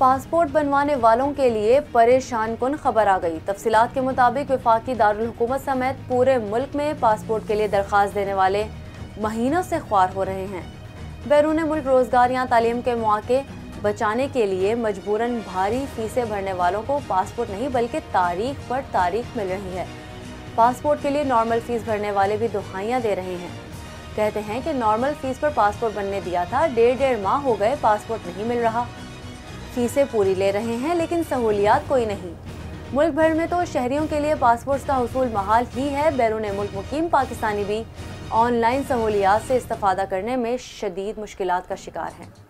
Passport बनवाने वालों के लिए परेशान कुन खबर आ गई। तफसीलात के मुताबिक वफाकी दारुल हुकूमत समेत पूरे मुल्क में पासपोर्ट के लिए दरख्वास्त देने वाले महीनों से ख्वार हो रहे हैं। बैरून मुल्क रोजगार या तालीम के मौके बचाने के लिए मजबूरन भारी फीसें भरने वालों को पासपोर्ट नहीं बल्कि तारीख पर तारीख मिल रही है। पासपोर्ट के लिए नॉर्मल फीस भरने वाले भी दुहाइयाँ दे रहे हैं। कहते हैं कि नॉर्मल फीस पर पासपोर्ट बनने दिया था, डेढ़ माह हो गए पासपोर्ट नहीं मिल रहा। फीसें पूरी ले रहे हैं लेकिन सहूलियात कोई नहीं। मुल्क भर में तो शहरियों के लिए पासपोर्ट्स का हुसूल महाल ही है। बैरून मुल्क मुकीम पाकिस्तानी भी ऑनलाइन सहूलियात से इस्तिफादा करने में शदीद मुश्किलात का शिकार हैं।